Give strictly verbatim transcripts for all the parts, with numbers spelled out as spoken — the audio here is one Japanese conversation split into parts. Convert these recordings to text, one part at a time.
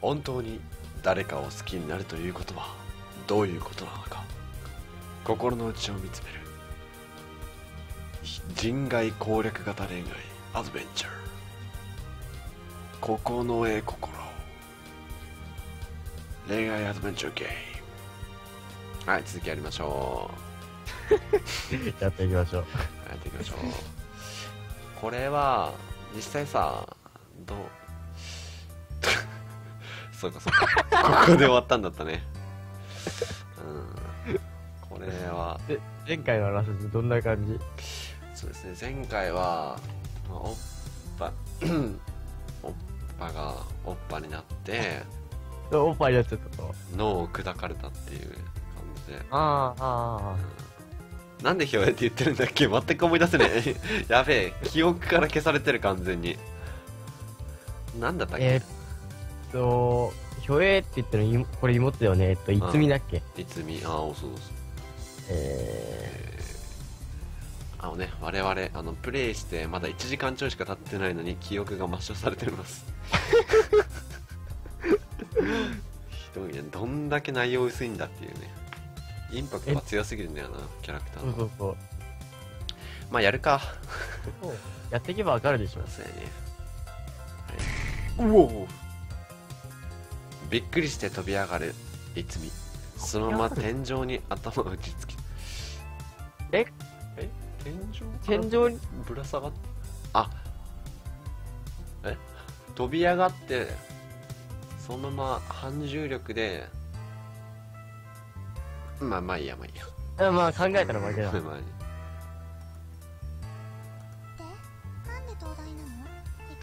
本当に誰かを好きになるということはどういうことなのか、心の内を見つめる人外攻略型恋愛アドベンチャー、ここのえ心恋愛アドベンチャーゲーム。はい、続きやりましょう。やっていきましょう。やっていきましょう。これは実際さ、どうそうかそうか、ここで終わったんだったね。うん、これはで前回の話どんな感じ？そうですね、前回は、まあ、おっぱおっぱがおっぱになっておっぱになっちゃったと脳を砕かれたっていう感じで、あーあー、うん、なんでひょえって言ってるんだっけ、全く思い出せない。やべえ、記憶から消されてる完全に。なんだったっけ、えーえっと、ひょえって言ったの、これ妹だよね。えっと、いつみだっけ。いつみ、ああ、そうそうそう。えー、あのね、我々、あの、プレイしてまだいちじかんちょいしか経ってないのに記憶が抹消されてます。ひどいね、どんだけ内容薄いんだっていうね。インパクトが強すぎるんだよな、キャラクターの。そうそうそう。まあ、やるか。やっていけばわかるでしょ。そうやね。はい、うおー、びっくりして飛び上がるいつみ、そのまま天井に頭を打ちつけ、ええ天井天井にぶら下がっ、あえ飛び上がってそのまま反重力で、まあまあいいやまあいいや、まあ考えたら負けだ。まあいい、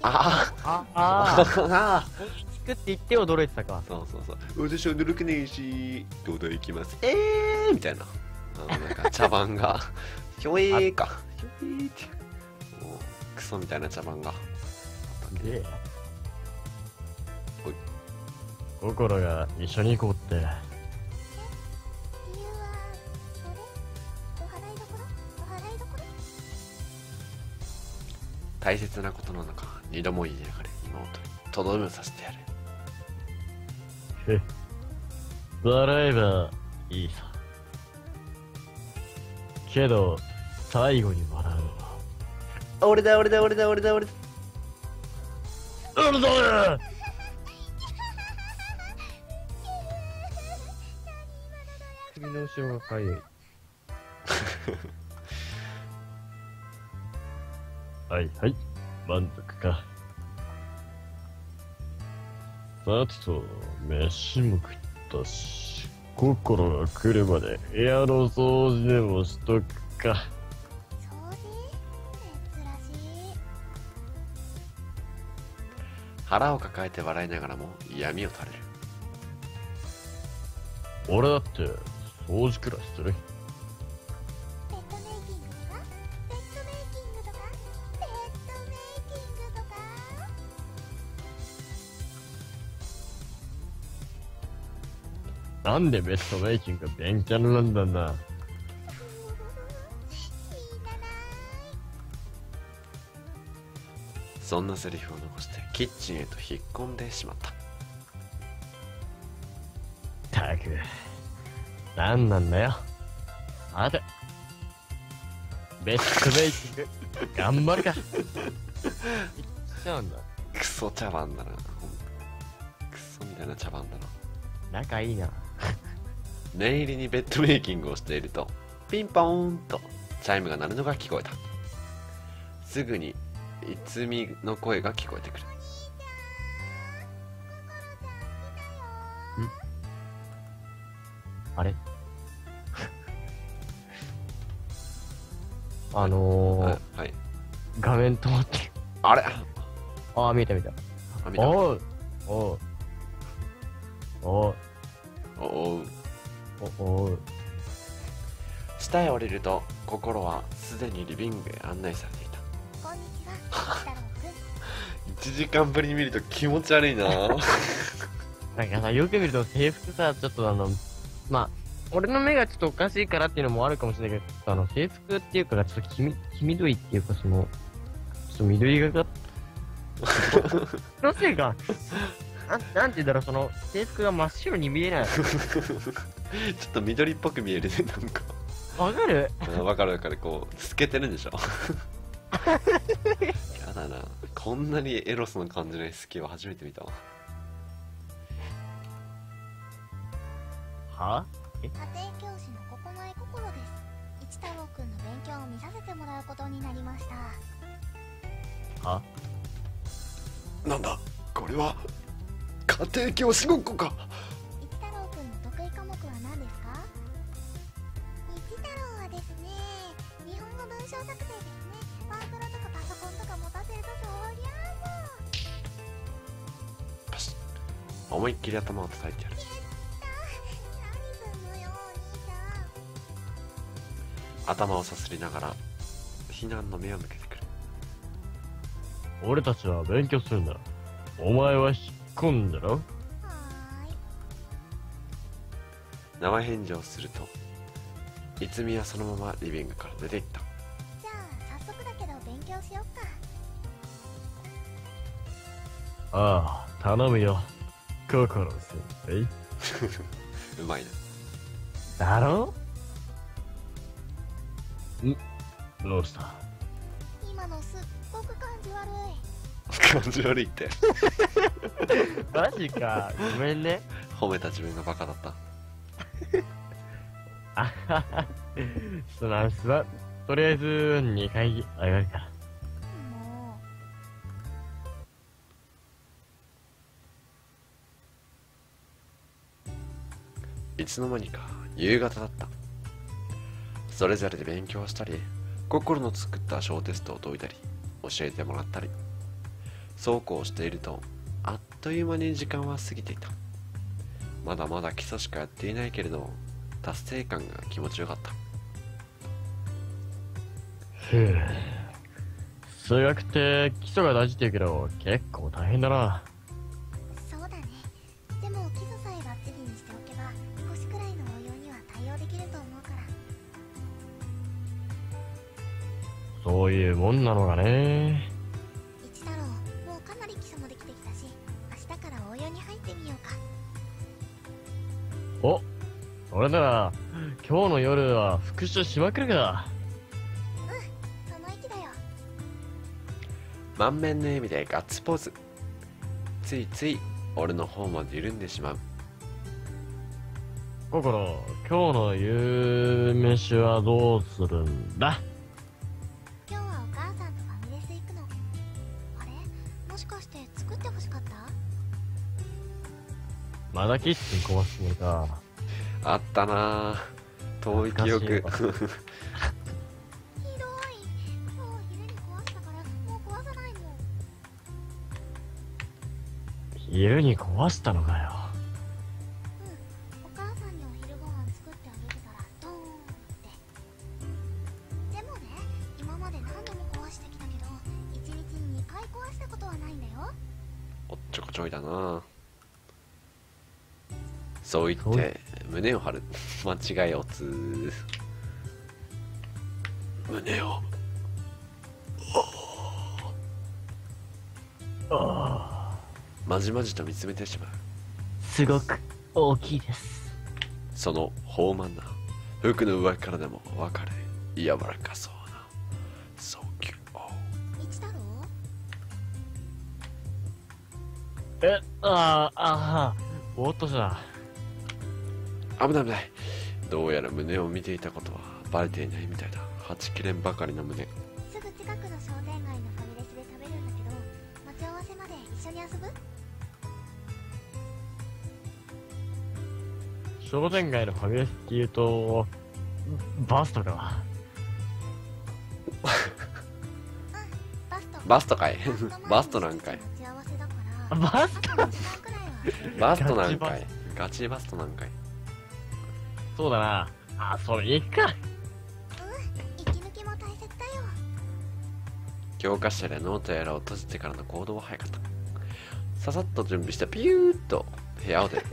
ああああ聞くって言って驚いてたか。そうそうそう、私は驚くねえしどうどう行きますえーみたいな、あのなんか茶番がひょえーかひょえーってもうクソみたいな茶番がで、おい心が一緒に行こうって、大切なことなのか二度も言いやがれ妹、とどめさせてやる。笑えばいいさ、けど最後に笑うのは俺だ俺だ俺だ俺だ俺だ俺だ。首の後ろがかゆい。はいはい、満足か。さてと、飯も食ったし、心が来るまで部屋の掃除でもしとくか。掃除？珍しい。腹を抱えて笑いながらも闇を垂れる。俺だって掃除くらいする。なんでベストメイキングがベンチャーなんだな。そんなセリフを残してキッチンへと引っ込んでしまった。たく、なんなんだよ。あて、ベストメイキング頑張るか。いっちゃうんだ。クソ茶番だな。クソみたいな茶番だな。仲いいな。念入りにベッドメイキングをしているとピンポーンとチャイムが鳴るのが聞こえた。すぐにいつみの声が聞こえてくる。んあれあのー、はい、画面止まってる。あれああ見えた見えたあ見えた。おうおうおうおうおおう。下へ降りると心はすでにリビングへ案内されていた。こんにちは太郎くん。いちじかんぶりに見ると気持ち悪いな。なんかさ、よく見ると制服さ、ちょっとあのまあ俺の目がちょっとおかしいからっていうのもあるかもしれないけど、あの制服っていうかがちょっと黄緑っていうか、そのちょっと緑がかっのせいかな, なんて言うんだろう、その制服が真っ白に見えないちょっと緑っぽく見えるね、なんかわかるわかるわかる、こう透けてるんでしょやだな、こんなにエロスの感じの エスケー は初めて見たわ。は家庭教師のここない心です。一太郎くんの勉強を見させてもらうことになりました。はなんだこれは、家庭教師ごっこか。一太郎くんの得意科目は何ですか？一太郎はですね、日本語文章作成ですね。パワープロとかパソコンとか持たせるとそりゃパシッ、思いっきり頭を叩いてやる。頭をさすりながら避難の目を向けてくる。俺たちは勉強するんだ、お前は引っ込んだろ。生返事をすると泉はそのままリビングから出ていった。じゃあ早速だけど勉強しよっか。ああ頼むよ心先生うまいなだろ。んどうした？今のすっごく感じ悪い感じ悪いってマジか、ごめんね、褒めた自分がバカだったあはは、その話はとりあえずにかい上がるか。もういつの間にか夕方だった。それぞれで勉強したり、心の作った小テストを解いたり、教えてもらったり、そうこうしているとあっという間に時間は過ぎていた。まだまだ基礎しかやっていないけれど達成感が気持ちよかった。ふう、数学って基礎が大事って言うけど結構大変だな。そうだね、でも基礎さえバッチリにしておけば少しくらいの応用には対応できると思うから。そういうもんなのがね。一太郎、もうかなり基礎もできてきたし、明日から応用に入ってみようか。お、それなら今日の夜は復習しまくるか。うん、その息だよ。満面の笑みでガッツポーズ。ついつい俺の方まで緩んでしまう。心、今日の夕飯はどうするんだ？まだキッチン壊すのか。あったなぁ、遠い記憶ひどい、もう昼に壊したからもう壊さないもん。昼に壊したのかよ。うん、お母さんにお昼ご飯作ってあげてたらドーンって。でもね、今まで何度も壊してきたけど一日ににかい壊したことはないんだよ。おっちょこちょいだなぁ。そう言って胸を張る間違いをつー胸をあまじまじと見つめてしまう。すごく大きいです。その豊満な服の上からでも分かる柔らかそうな早急を。一太郎、えあああぼーっとした危ない危ない。どうやら胸を見ていたことはバレていないみたいだ。はちきれんばかりの胸。すぐ近くの商店街のファミレスで食べるんだけど、待ち合わせまで一緒に遊ぶ？商店街のファミレスっていうとバストかうん、バストかいバストなんかいバストバストなんかいガチバストなんかい。そうだなあ、それいいか。うん、息抜きも大切だよ。教科書やノートやらを閉じてからの行動は早かった。ささっと準備してピューッと部屋を出る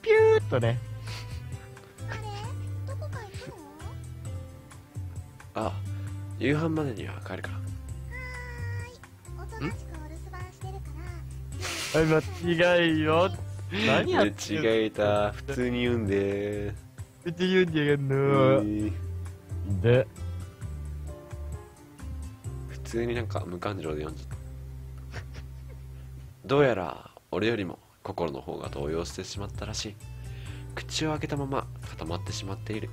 ピューッとねあれどこか行くのああ、夕飯までには帰るから。はーい、おとなしくお留守番してるから間違いよ。何やってんの。間違えた。普通に言うんでー。普通に言うんでやがんのー。で。普通になんか無感情で読んじゃった。どうやら俺よりも心の方が動揺してしまったらしい。口を開けたまま固まってしまっている。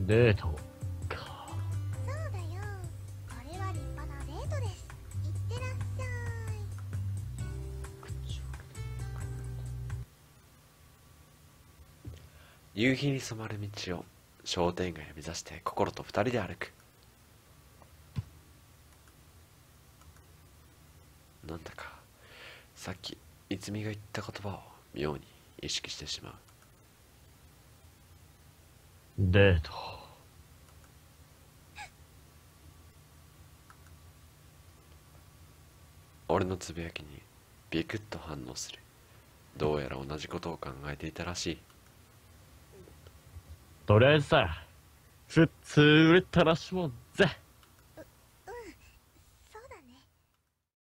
デートか。そうだよ。これは立派なデートです。いってらっしゃい。夕日に染まる道を商店街を目指して心と二人で歩く。なんだかさっき泉が言った言葉を妙に意識してしまう。デート。俺のつぶやきにビクッと反応する。どうやら同じことを考えていたらしい。とりあえずさ、普通売れたらしもんぜ。